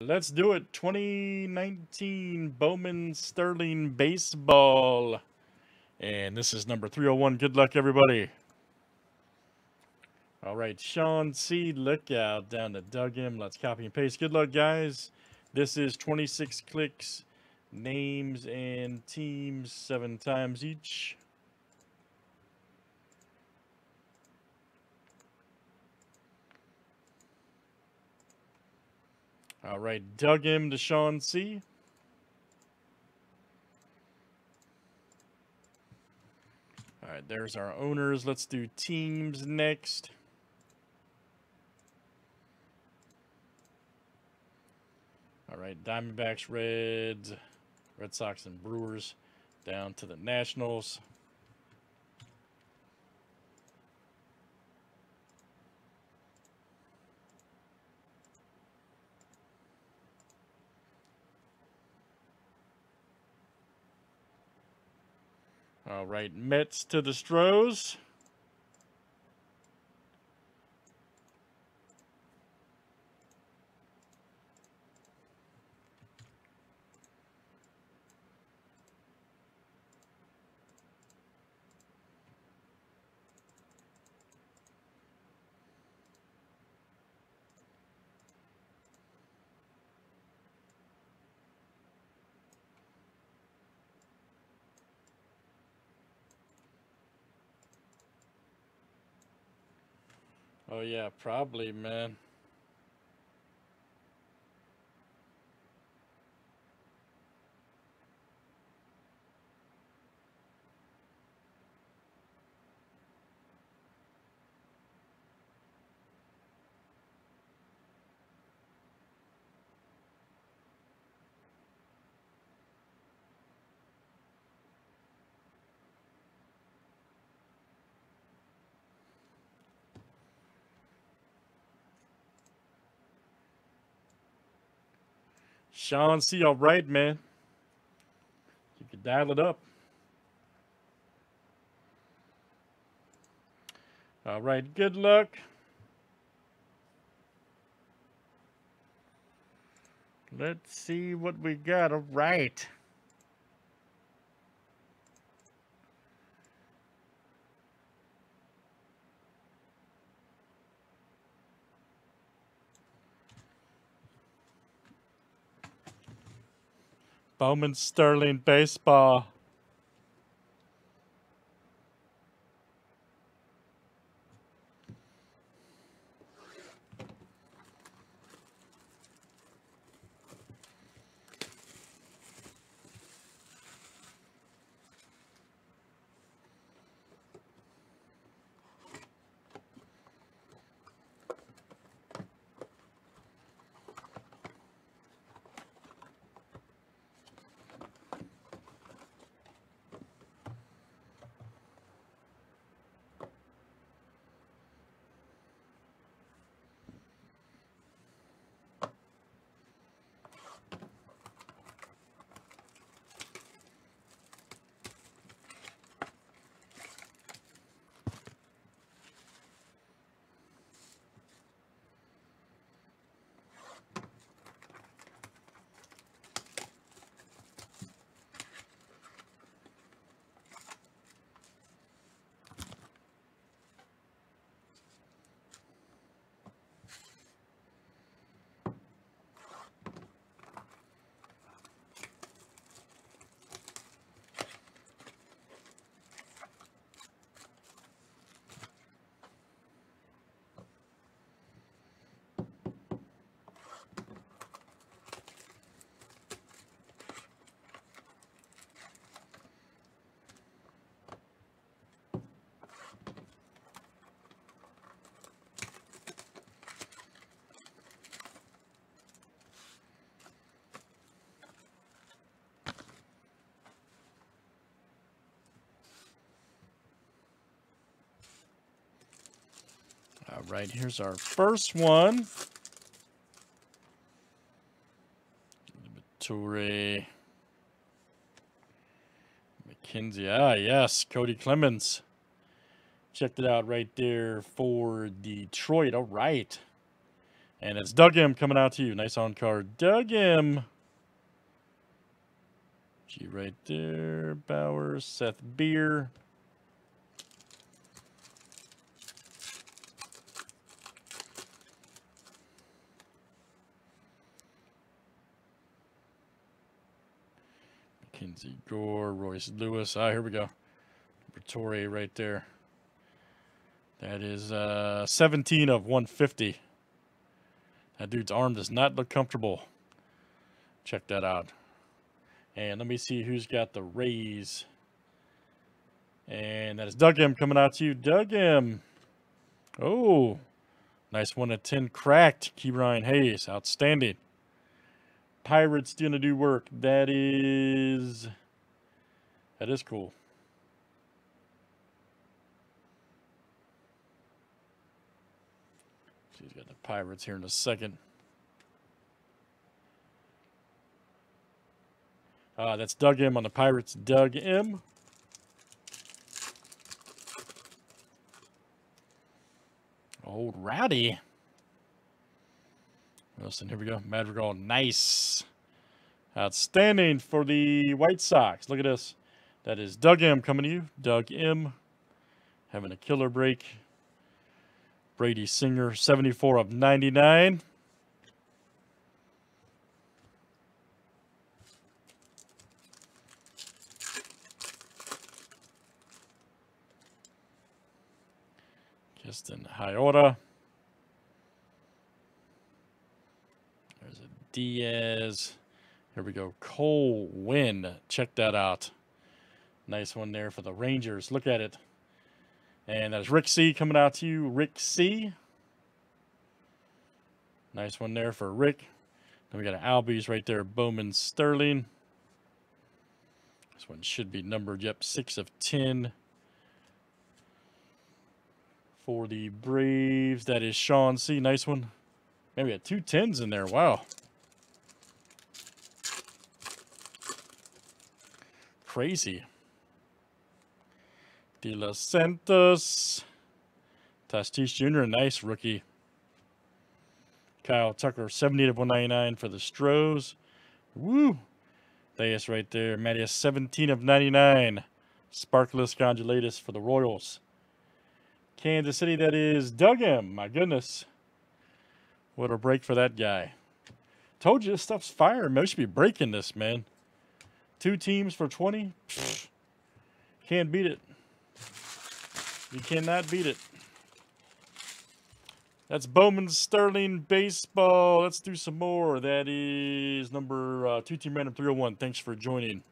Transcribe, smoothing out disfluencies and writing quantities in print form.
Let's do it. 2019 Bowman Sterling Baseball. And this is number 301. Good luck, everybody. All right, Sean C. Lookout down to Doug M. Let's copy and paste. Good luck, guys. This is 26 clicks, names and teams 7 times each. All right, Doug M. to Sean C. All right, there's our owners. Let's do teams next. All right, Diamondbacks, Reds, Red Sox, and Brewers down to the Nationals. All right, Mets to the Stros. Oh, yeah, probably, man. Sean C, all right, man. You can dial it up. All right, good luck. Let's see what we got. All right. Bowman Sterling Baseball. All right, here's our first one. Pretore. McKenzie. Ah, yes, Cody Clemens. Checked it out right there for Detroit. All right. And it's Doug M coming out to you. Nice on card, Doug M. G right there. Bauer, Seth Beer. Kenzie Gore, Royce Lewis. Ah, here we go. Pretore right there. That is 17 of 150. That dude's arm does not look comfortable. Check that out. And let me see who's got the Rays. And that is Doug M coming out to you. Doug M. Oh, nice 1/10 cracked. Key Ryan Hayes. Outstanding. Pirates doing to do work. That is cool. He's got the Pirates here in a second. That's Doug M on the Pirates. Doug M. Old Rowdy. Listen, here we go. Madrigal, nice. Outstanding for the White Sox. Look at this. That is Doug M coming to you. Doug M having a killer break. Brady Singer, 74 of 99. Justin Hiota. There's a Diaz. Here we go. Cole Wynn. Check that out. Nice one there for the Rangers. Look at it. And that's Rick C coming out to you. Rick C. Nice one there for Rick. Then we got an Albies right there. Bowman Sterling. This one should be numbered. Yep, 6 of 10. For the Braves, that is Sean C. Nice one. Man, we got 2 10s in there. Wow. Crazy. De La Santos, Tastis Jr., nice rookie. Kyle Tucker, 78 of 199 for the Stros. Woo! Diaz right there. Mattias, 17 of 99. Sparkless congelatus for the Royals. Kansas City, that is Doug M. My goodness. What a break for that guy. Told you this stuff's fire. Man, we should be breaking this, man. 2 teams for 20. Pfft. Can't beat it. You cannot beat it. That's Bowman Sterling Baseball. Let's do some more. That is number 2 Team Random 301. Thanks for joining.